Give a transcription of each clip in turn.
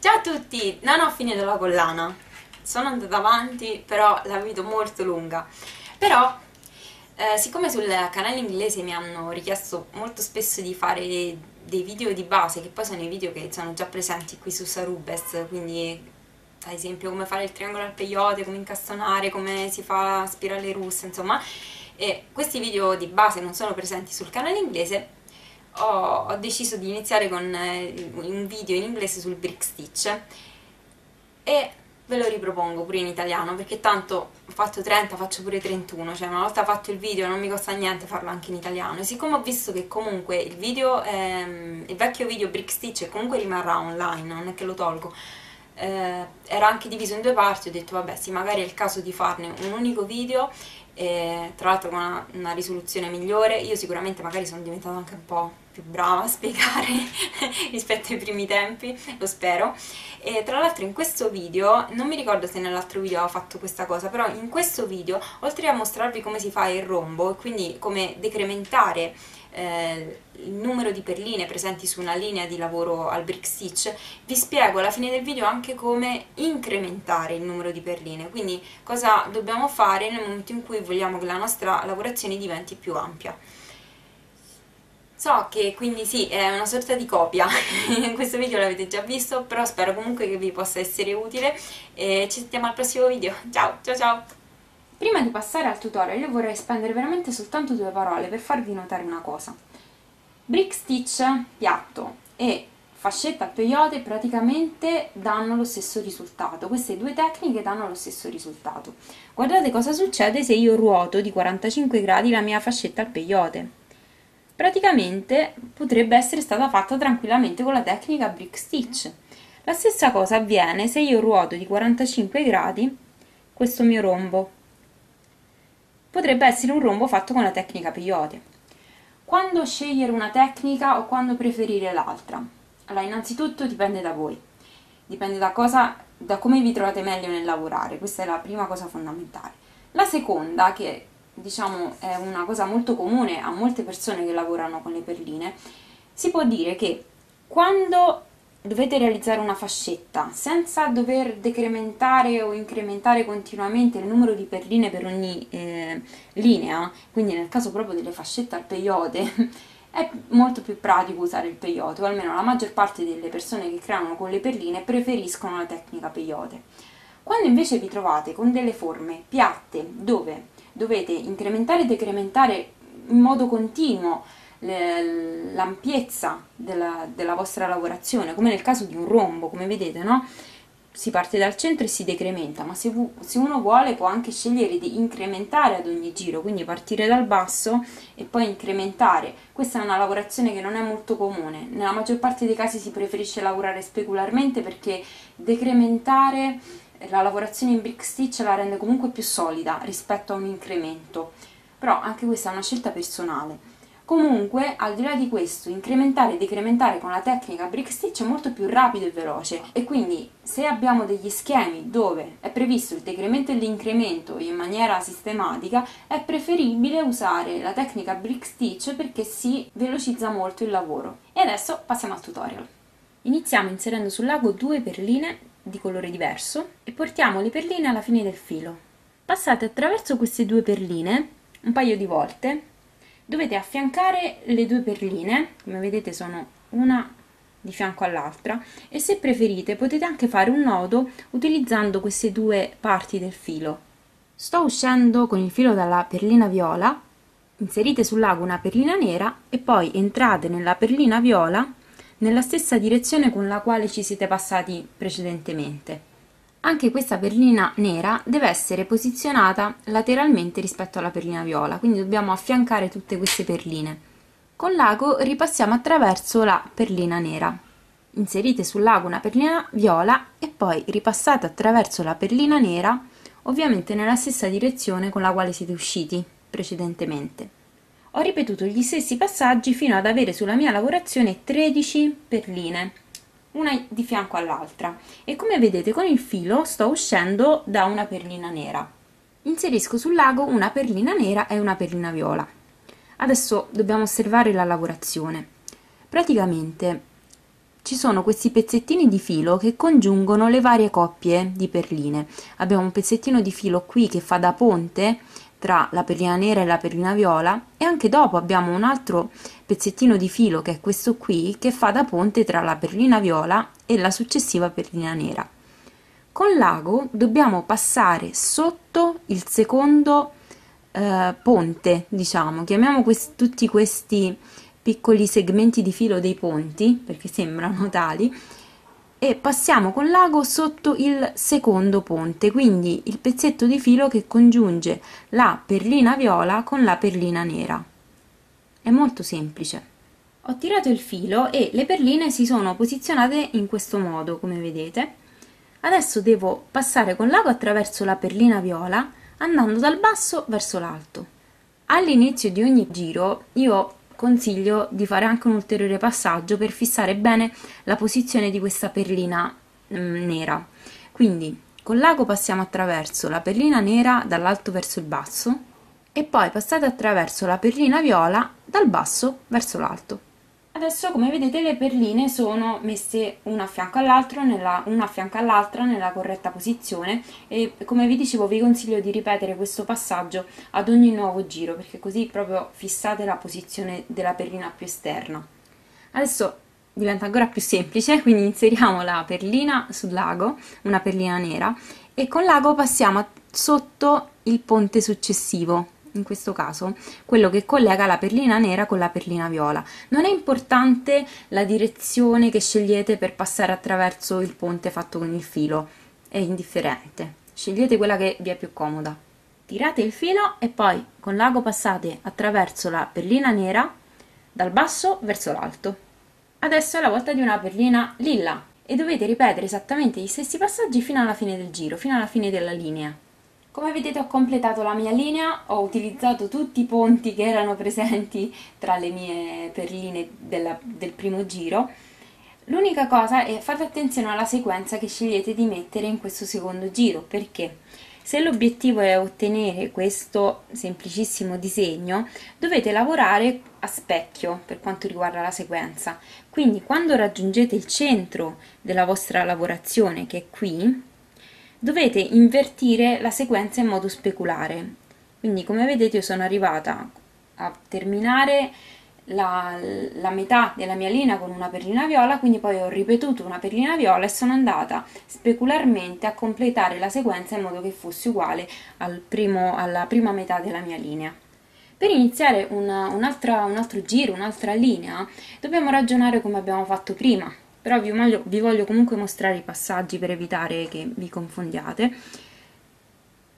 Ciao a tutti! Non ho finito la collana, sono andata avanti, però la vedo molto lunga. Però siccome sul canale inglese mi hanno richiesto molto spesso di fare dei video di base, che poi sono i video che sono già presenti qui su Sarubest, quindi ad esempio come fare il triangolo al peyote, come incastonare, come si fa la spirale russa, insomma, e questi video di base non sono presenti sul canale inglese, ho deciso di iniziare con un video in inglese sul brick stitch e ve lo ripropongo pure in italiano, perché tanto ho fatto 30, faccio pure 31, cioè una volta fatto il video non mi costa niente farlo anche in italiano. E siccome ho visto che comunque il video, il vecchio video brick stitch comunque rimarrà online, non è che lo tolgo, era anche diviso in due parti, ho detto vabbè sì, magari è il caso di farne un unico video, tra l'altro con una risoluzione migliore. Io sicuramente magari sono diventata anche un po' più brava a spiegare rispetto ai primi tempi, lo spero. E tra l'altro in questo video, non mi ricordo se nell'altro video ho fatto questa cosa, però in questo video, oltre a mostrarvi come si fa il rombo e quindi come decrementare il numero di perline presenti su una linea di lavoro al brick stitch, vi spiego alla fine del video anche come incrementare il numero di perline, quindi cosa dobbiamo fare nel momento in cui vogliamo che la nostra lavorazione diventi più ampia. So che quindi sì, è una sorta di copia, in questo video l'avete già visto, però spero comunque che vi possa essere utile e ci sentiamo al prossimo video. Ciao ciao ciao! Prima di passare al tutorial io vorrei spendere veramente soltanto due parole per farvi notare una cosa. Brick stitch piatto e fascetta peyote praticamente danno lo stesso risultato, queste due tecniche danno lo stesso risultato. Guardate cosa succede se io ruoto di 45 gradi la mia fascetta al peyote. Praticamente potrebbe essere stata fatta tranquillamente con la tecnica brick stitch. La stessa cosa avviene se io ruoto di 45 gradi questo mio rombo. Potrebbe essere un rombo fatto con la tecnica peyote. Quando scegliere una tecnica o quando preferire l'altra? Allora, innanzitutto dipende da voi, dipende da come vi trovate meglio nel lavorare, questa è la prima cosa fondamentale. La seconda, che diciamo è una cosa molto comune a molte persone che lavorano con le perline, si può dire che quando dovete realizzare una fascetta senza dover decrementare o incrementare continuamente il numero di perline per ogni linea, quindi nel caso proprio delle fascette al peyote è molto più pratico usare il peyote, o almeno la maggior parte delle persone che creano con le perline preferiscono la tecnica peyote. Quando invece vi trovate con delle forme piatte dove dovete incrementare e decrementare in modo continuo l'ampiezza della vostra lavorazione, come nel caso di un rombo, come vedete, no? Si parte dal centro e si decrementa, ma se uno vuole può anche scegliere di incrementare ad ogni giro, quindi partire dal basso e poi incrementare. Questa è una lavorazione che non è molto comune, nella maggior parte dei casi si preferisce lavorare specularmente, perché decrementare la lavorazione in brick stitch la rende comunque più solida rispetto a un incremento, però anche questa è una scelta personale. Comunque, al di là di questo, incrementare e decrementare con la tecnica brick stitch è molto più rapido e veloce, e quindi se abbiamo degli schemi dove è previsto il decremento e l'incremento in maniera sistematica, è preferibile usare la tecnica brick stitch perché si velocizza molto il lavoro. E adesso passiamo al tutorial. Iniziamo inserendo sul lago due perline di colore diverso e portiamo le perline alla fine del filo. Passate attraverso queste due perline un paio di volte. Dovete affiancare le due perline, come vedete sono una di fianco all'altra, e se preferite potete anche fare un nodo utilizzando queste due parti del filo. Sto uscendo con il filo dalla perlina viola, inserite sul lago una perlina nera e poi entrate nella perlina viola nella stessa direzione con la quale ci siete passati precedentemente. Anche questa perlina nera deve essere posizionata lateralmente rispetto alla perlina viola, quindi dobbiamo affiancare tutte queste perline. Con l'ago ripassiamo attraverso la perlina nera. Inserite sul lago una perlina viola e poi ripassate attraverso la perlina nera, ovviamente nella stessa direzione con la quale siete usciti precedentemente. Ho ripetuto gli stessi passaggi fino ad avere sulla mia lavorazione 13 perline, una di fianco all'altra, e come vedete con il filo sto uscendo da una perlina nera. Inserisco sul lago una perlina nera e una perlina viola. Adesso dobbiamo osservare la lavorazione. Praticamente ci sono questi pezzettini di filo che congiungono le varie coppie di perline. Abbiamo un pezzettino di filo qui che fa da ponte tra la perlina nera e la perlina viola, e anche dopo abbiamo un altro pezzettino di filo che è questo qui, che fa da ponte tra la perlina viola e la successiva perlina nera. Con l'ago dobbiamo passare sotto il secondo ponte, diciamo, chiamiamo tutti questi piccoli segmenti di filo dei ponti perché sembrano tali, e passiamo con l'ago sotto il secondo ponte, quindi il pezzetto di filo che congiunge la perlina viola con la perlina nera. È molto semplice. Ho tirato il filo e le perline si sono posizionate in questo modo, come vedete. Adesso devo passare con l'ago attraverso la perlina viola, andando dal basso verso l'alto. All'inizio di ogni giro io consiglio di fare anche un ulteriore passaggio per fissare bene la posizione di questa perlina nera. Quindi con l'ago passiamo attraverso la perlina nera dall'alto verso il basso e poi passate attraverso la perlina viola dal basso verso l'alto. Adesso, come vedete, le perline sono messe una a fianco all'altra nella corretta posizione, e come vi dicevo vi consiglio di ripetere questo passaggio ad ogni nuovo giro, perché così proprio fissate la posizione della perlina più esterna. Adesso diventa ancora più semplice, quindi inseriamo la perlina sull'ago, una perlina nera, e con l'ago passiamo sotto il ponte successivo. In questo caso quello che collega la perlina nera con la perlina viola. Non è importante la direzione che scegliete per passare attraverso il ponte fatto con il filo, è indifferente, scegliete quella che vi è più comoda. Tirate il filo e poi con l'ago passate attraverso la perlina nera dal basso verso l'alto. Adesso è la volta di una perlina lilla e dovete ripetere esattamente gli stessi passaggi fino alla fine del giro, fino alla fine della linea. Come vedete ho completato la mia linea, ho utilizzato tutti i ponti che erano presenti tra le mie perline del primo giro. L'unica cosa è fate attenzione alla sequenza che scegliete di mettere in questo secondo giro, perché se l'obiettivo è ottenere questo semplicissimo disegno dovete lavorare a specchio per quanto riguarda la sequenza. Quindi quando raggiungete il centro della vostra lavorazione, che è qui, dovete invertire la sequenza in modo speculare. Quindi come vedete io sono arrivata a terminare la metà della mia linea con una perlina viola, quindi poi ho ripetuto una perlina viola e sono andata specularmente a completare la sequenza in modo che fosse uguale alla prima metà della mia linea. Per iniziare un altro giro, un'altra linea, dobbiamo ragionare come abbiamo fatto prima. Però vi voglio comunque mostrare i passaggi per evitare che vi confondiate.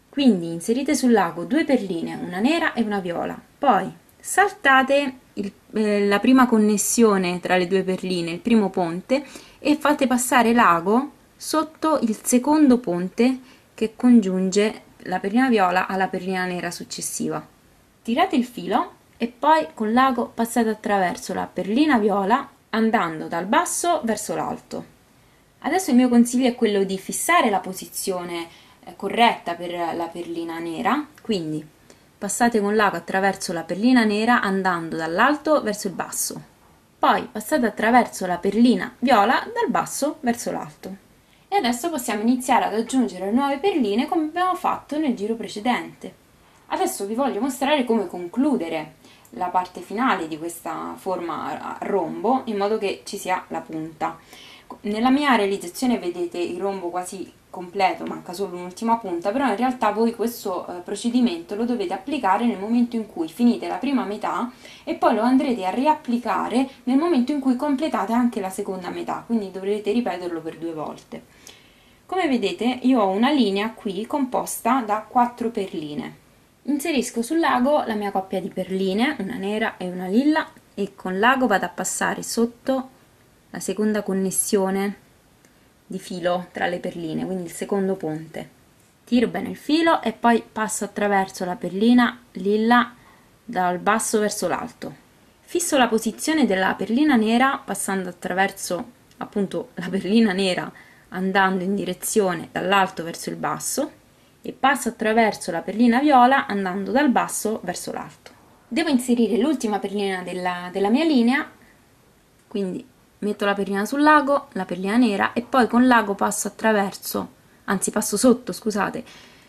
Quindi inserite sull'ago due perline, una nera e una viola, poi saltate la prima connessione tra le due perline, il primo ponte, e fate passare l'ago sotto il secondo ponte che congiunge la perlina viola alla perlina nera successiva. Tirate il filo e poi con l'ago passate attraverso la perlina viola andando dal basso verso l'alto. Adesso il mio consiglio è quello di fissare la posizione corretta per la perlina nera, quindi passate con l'ago attraverso la perlina nera andando dall'alto verso il basso, poi passate attraverso la perlina viola dal basso verso l'alto. E adesso possiamo iniziare ad aggiungere nuove perline come abbiamo fatto nel giro precedente. Adesso vi voglio mostrare come concludere la parte finale di questa forma a rombo in modo che ci sia la punta. Nella mia realizzazione vedete il rombo quasi completo, manca solo un'ultima punta, però in realtà voi questo procedimento lo dovete applicare nel momento in cui finite la prima metà e poi lo andrete a riapplicare nel momento in cui completate anche la seconda metà, quindi dovrete ripeterlo per due volte. Come vedete io ho una linea qui composta da 4 perline. Inserisco sull'ago la mia coppia di perline, una nera e una lilla, e con l'ago vado a passare sotto la seconda connessione di filo tra le perline, quindi il secondo ponte. Tiro bene il filo e poi passo attraverso la perlina lilla dal basso verso l'alto. Fisso la posizione della perlina nera passando attraverso appunto la perlina nera andando in direzione dall'alto verso il basso, e passo attraverso la perlina viola andando dal basso verso l'alto. Devo inserire l'ultima perlina della mia linea, quindi metto la perlina sul lago, la perlina nera, e poi con l'ago passo attraverso, anzi passo sotto, scusate,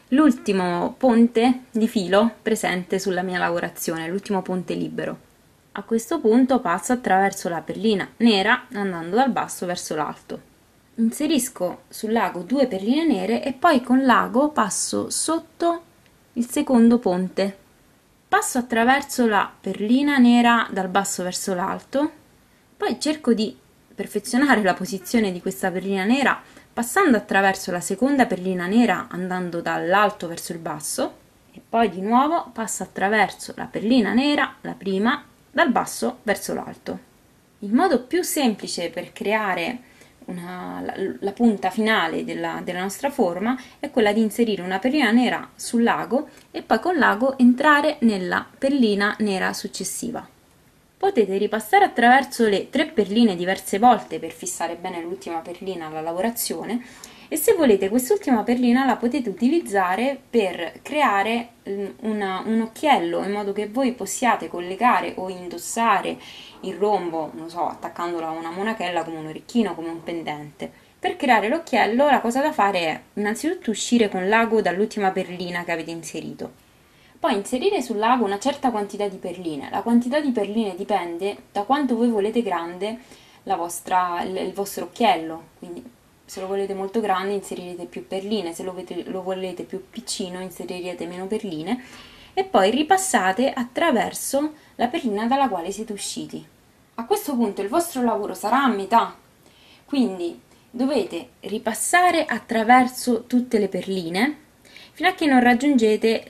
l'ultimo ponte di filo presente sulla mia lavorazione, l'ultimo ponte libero. A questo punto passo attraverso la perlina nera andando dal basso verso l'alto. Inserisco sul lago 2 perline nere e poi con l'ago passo sotto il secondo ponte. Passo attraverso la perlina nera dal basso verso l'alto, poi cerco di perfezionare la posizione di questa perlina nera passando attraverso la seconda perlina nera andando dall'alto verso il basso e poi di nuovo passo attraverso la perlina nera, la prima, dal basso verso l'alto. Il modo più semplice per creare la punta finale della nostra forma è quella di inserire una perlina nera sul lago e poi con l'ago entrare nella perlina nera successiva. Potete ripassare attraverso le 3 perline diverse volte per fissare bene l'ultima perlina alla lavorazione e se volete quest'ultima perlina la potete utilizzare per creare un occhiello in modo che voi possiate collegare o indossare il rombo, non so, attaccandolo a una monachella come un orecchino, come un pendente. Per creare l'occhiello la cosa da fare è innanzitutto uscire con l'ago dall'ultima perlina che avete inserito. Poi inserire sul lago una certa quantità di perline. La quantità di perline dipende da quanto voi volete grande il vostro occhiello, quindi se lo volete molto grande inserirete più perline, se lo volete più piccino inserirete meno perline e poi ripassate attraverso la perlina dalla quale siete usciti. A questo punto il vostro lavoro sarà a metà, quindi dovete ripassare attraverso tutte le perline fino a che non raggiungete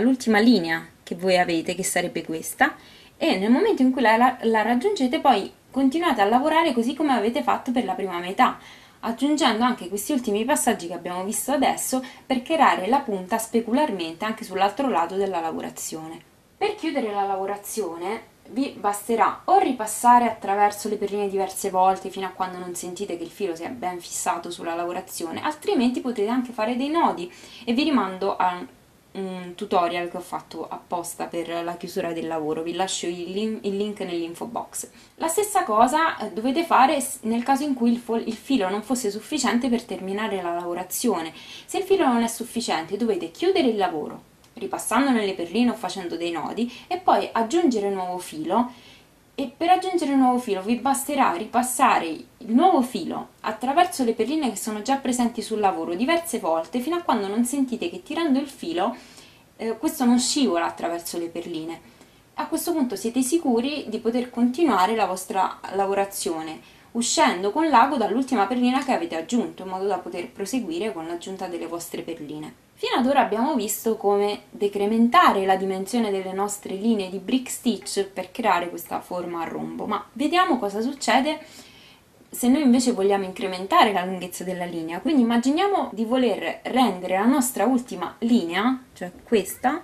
l'ultima linea che voi avete, che sarebbe questa, e nel momento in cui la raggiungete poi continuate a lavorare così come avete fatto per la prima metà, aggiungendo anche questi ultimi passaggi che abbiamo visto adesso per creare la punta specularmente anche sull'altro lato della lavorazione. Per chiudere la lavorazione vi basterà o ripassare attraverso le perline diverse volte fino a quando non sentite che il filo sia ben fissato sulla lavorazione, altrimenti potete anche fare dei nodi e vi rimando a un tutorial che ho fatto apposta per la chiusura del lavoro, vi lascio il link nell'info box. La stessa cosa dovete fare nel caso in cui il filo non fosse sufficiente per terminare la lavorazione. Se il filo non è sufficiente dovete chiudere il lavoro ripassando nelle perline o facendo dei nodi e poi aggiungere nuovo filo, e per aggiungere un nuovo filo vi basterà ripassare il nuovo filo attraverso le perline che sono già presenti sul lavoro diverse volte fino a quando non sentite che tirando il filo questo non scivola attraverso le perline. A questo punto siete sicuri di poter continuare la vostra lavorazione uscendo con l'ago dall'ultima perlina che avete aggiunto in modo da poter proseguire con l'aggiunta delle vostre perline. Fino ad ora abbiamo visto come decrementare la dimensione delle nostre linee di brick stitch per creare questa forma a rombo, ma vediamo cosa succede se noi invece vogliamo incrementare la lunghezza della linea. Quindi immaginiamo di voler rendere la nostra ultima linea, cioè questa,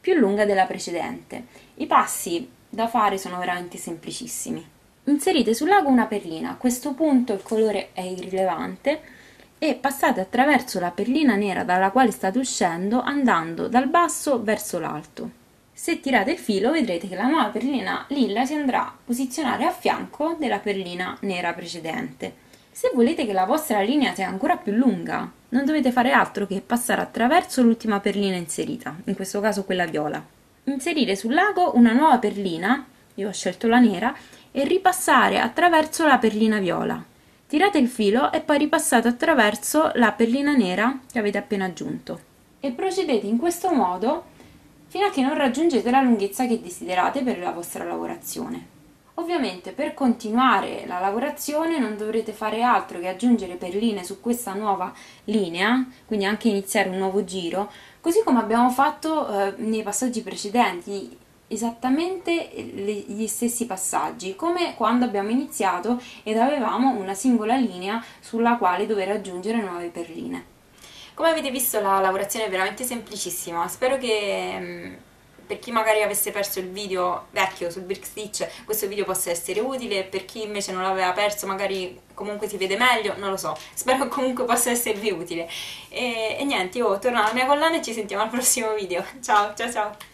più lunga della precedente. I passi da fare sono veramente semplicissimi. Inserite sul lago una perlina, a questo punto il colore è irrilevante, e passate attraverso la perlina nera dalla quale state uscendo andando dal basso verso l'alto. Se tirate il filo vedrete che la nuova perlina lilla si andrà a posizionare a fianco della perlina nera precedente. Se volete che la vostra linea sia ancora più lunga, non dovete fare altro che passare attraverso l'ultima perlina inserita, in questo caso quella viola. Inserire sul lago una nuova perlina, io ho scelto la nera, e ripassare attraverso la perlina viola. Tirate il filo e poi ripassate attraverso la perlina nera che avete appena aggiunto e procedete in questo modo fino a che non raggiungete la lunghezza che desiderate per la vostra lavorazione. Ovviamente per continuare la lavorazione non dovrete fare altro che aggiungere perline su questa nuova linea, quindi anche iniziare un nuovo giro, così come abbiamo fatto nei passaggi precedenti. Esattamente gli stessi passaggi come quando abbiamo iniziato ed avevamo una singola linea sulla quale dover aggiungere nuove perline. Come avete visto la lavorazione è veramente semplicissima, spero che per chi magari avesse perso il video vecchio sul brick stitch questo video possa essere utile, per chi invece non l'aveva perso magari comunque si vede meglio, non lo so, spero comunque possa esservi utile. E niente, io torno alla mia collana e ci sentiamo al prossimo video. Ciao ciao ciao!